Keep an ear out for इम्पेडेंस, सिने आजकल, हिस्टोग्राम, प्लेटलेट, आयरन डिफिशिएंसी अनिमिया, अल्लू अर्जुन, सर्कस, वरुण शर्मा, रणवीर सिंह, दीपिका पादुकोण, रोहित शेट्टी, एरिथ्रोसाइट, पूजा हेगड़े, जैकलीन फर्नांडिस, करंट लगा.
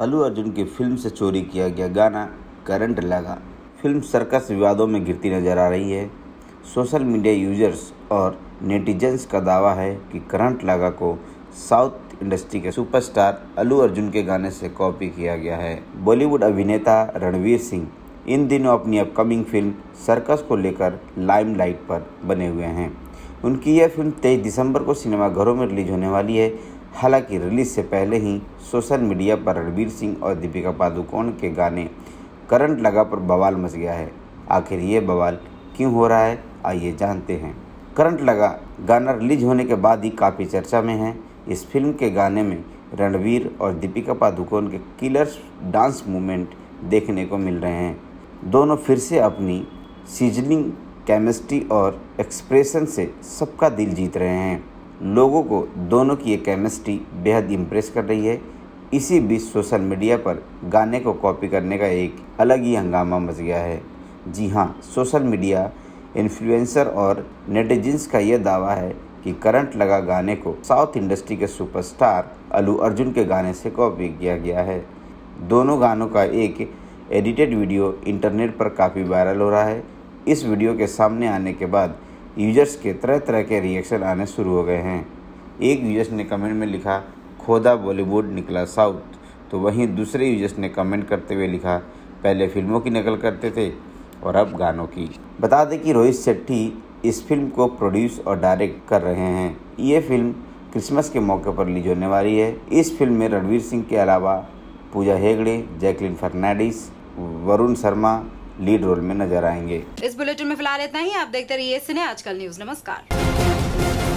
अल्लू अर्जुन की फिल्म से चोरी किया गया गाना करंट लगा। फिल्म सर्कस विवादों में गिरती नजर आ रही है। सोशल मीडिया यूजर्स और नेटिजन्स का दावा है कि करंट लगा को साउथ इंडस्ट्री के सुपरस्टार अल्लू अर्जुन के गाने से कॉपी किया गया है। बॉलीवुड अभिनेता रणवीर सिंह इन दिनों अपनी अपकमिंग फिल्म सर्कस को लेकर लाइमलाइट पर बने हुए हैं। उनकी यह फिल्म 23 दिसंबर को सिनेमाघरों में रिलीज होने वाली है। हालांकि रिलीज से पहले ही सोशल मीडिया पर रणवीर सिंह और दीपिका पादुकोण के गाने करंट लगा पर बवाल मच गया है। आखिर ये बवाल क्यों हो रहा है, आइए जानते हैं। करंट लगा गाना रिलीज होने के बाद ही काफ़ी चर्चा में है। इस फिल्म के गाने में रणवीर और दीपिका पादुकोण के किलर्स डांस मूवमेंट देखने को मिल रहे हैं। दोनों फिर से अपनी सीजनिंग केमिस्ट्री और एक्सप्रेशन से सबका दिल जीत रहे हैं। लोगों को दोनों की ये केमिस्ट्री बेहद इम्प्रेस कर रही है। इसी बीच सोशल मीडिया पर गाने को कॉपी करने का एक अलग ही हंगामा मच गया है। जी हाँ, सोशल मीडिया इन्फ्लुएंसर और नेटिजन्स का यह दावा है कि करंट लगा गाने को साउथ इंडस्ट्री के सुपरस्टार अल्लू अर्जुन के गाने से कॉपी किया गया है। दोनों गानों का एक एडिटेड वीडियो इंटरनेट पर काफ़ी वायरल हो रहा है। इस वीडियो के सामने आने के बाद यूजर्स के तरह तरह के रिएक्शन आने शुरू हो गए हैं। एक यूजर्स ने कमेंट में लिखा, खोदा बॉलीवुड निकला साउथ। तो वहीं दूसरे यूजर्स ने कमेंट करते हुए लिखा, पहले फिल्मों की नकल करते थे और अब गानों की। बता दें कि रोहित शेट्टी इस फिल्म को प्रोड्यूस और डायरेक्ट कर रहे हैं। ये फिल्म क्रिसमस के मौके पर रिलीज होने वाली है। इस फिल्म में रणवीर सिंह के अलावा पूजा हेगड़े, जैकलीन फर्नांडिस, वरुण शर्मा लीड रोल में नजर आएंगे। इस बुलेटिन में फिलहाल इतना ही। आप देखते रहिए सिने आजकल न्यूज़। नमस्कार।